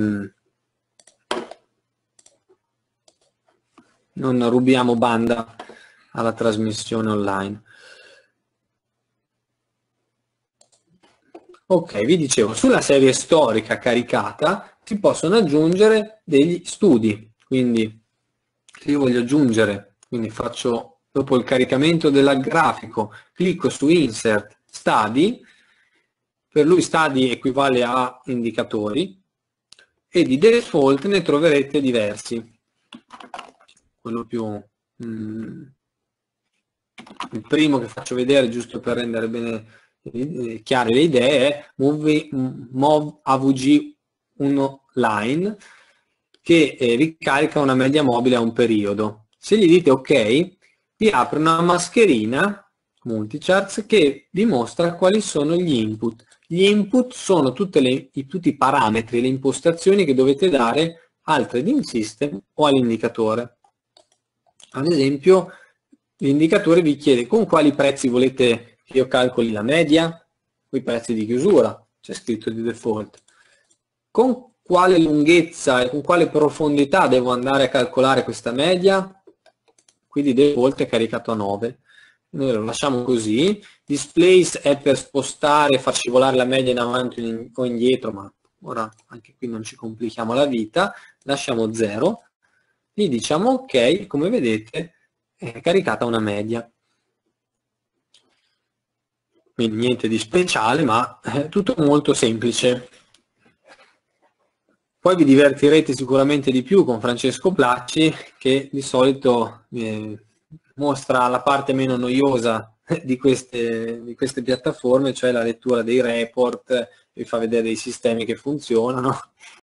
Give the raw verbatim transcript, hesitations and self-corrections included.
Mm. Non rubiamo banda alla trasmissione online. Ok, vi dicevo, sulla serie storica caricata si possono aggiungere degli studi, quindi se io voglio aggiungere, quindi faccio dopo il caricamento del grafico, clicco su Insert Study, per lui Study equivale a indicatori, e di default ne troverete diversi. Quello più mm, il primo che faccio vedere, giusto per rendere bene eh, chiare le idee, è Move, Move A V G uno Line, che eh, ricarica una media mobile a un periodo. Se gli dite ok, vi apre una mascherina Multicharts che dimostra quali sono gli input. Gli input sono tutte le, i, tutti i parametri, le impostazioni che dovete dare al trading system o all'indicatore. Ad esempio, l'indicatore vi chiede con quali prezzi volete che io calcoli la media, quei prezzi di chiusura, c'è scritto di default, con quale lunghezza e con quale profondità devo andare a calcolare questa media, qui di default è caricato a nove. Noi lo lasciamo così. Displace è per spostare e far scivolare la media in avanti o indietro, ma ora anche qui non ci complichiamo la vita, lasciamo zero. Gli diciamo ok, come vedete è caricata una media. Quindi niente di speciale, ma è tutto molto semplice. Poi vi divertirete sicuramente di più con Francesco Placci, che di solito eh, mostra la parte meno noiosa di queste, di queste piattaforme, cioè la lettura dei report, vi fa vedere dei sistemi che funzionano.